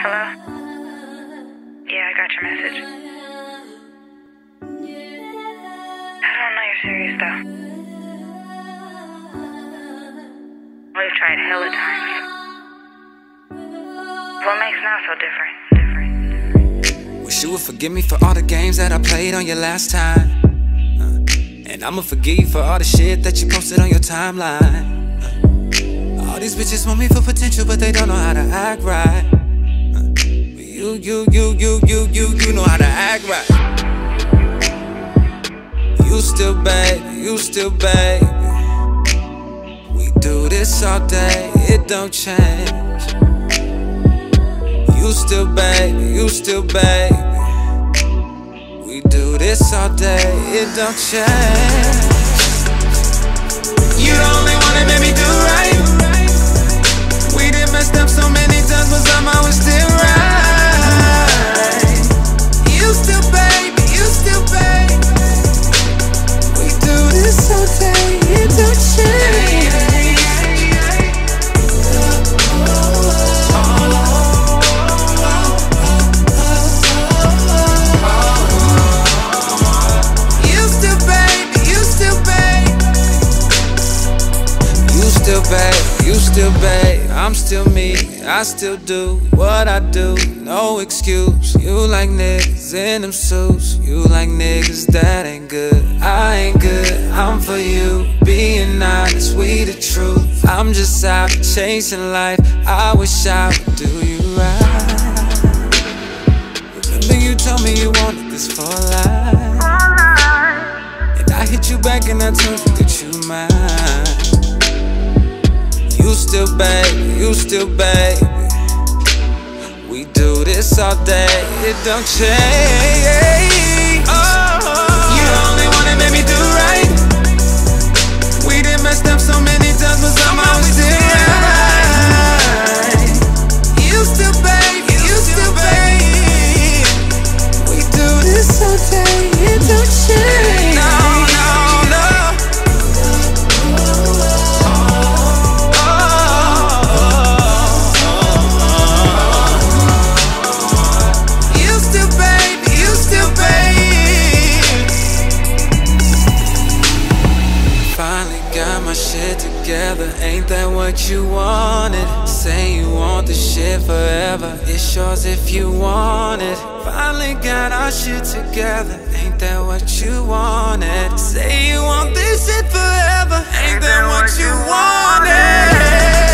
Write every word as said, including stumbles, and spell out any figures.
Hello? Yeah, I got your message. I don't know you're serious, though. We've tried hella times. What makes now so different? different, different. Wish you would forgive me for all the games that I played on you last time. uh, And I'ma forgive you for all the shit that you posted on your timeline. All these bitches want me for potential, but they don't know how to act right. uh, You, you, you, you, you, you, you know how to act right. You still bad, you still bad. We do this all day, it don't change. You still bad, you still bad. We do this all day, it don't change. You the only one that made me do right. Messed up so many times, but somehow it's still right. You still, baby, you still, baby. We do this all day, it don't change. You still, baby, you still, baby. You still, baby. You still, babe, I'm still me, I still do what I do, no excuse. You like niggas in them suits, you like niggas that ain't good. I ain't good, I'm for you, being honest, we the truth. I'm just out chasing life, I wish I would do you right. Remember you told me you wanted this for life, and I hit you back and I told you that you mine. You still, baby, you still, baby. We do this all day, it don't change. Oh, you the only one that made me do right. We done messed up so many times, but somehow we still right. You still, baby, you still, baby. We do this all day, it don't change. No, no. Ain't that what you wanted? Say you want this shit forever, it's yours if you want it. Finally got our shit together, ain't that what you wanted? Say you want this shit forever, ain't that what you wanted?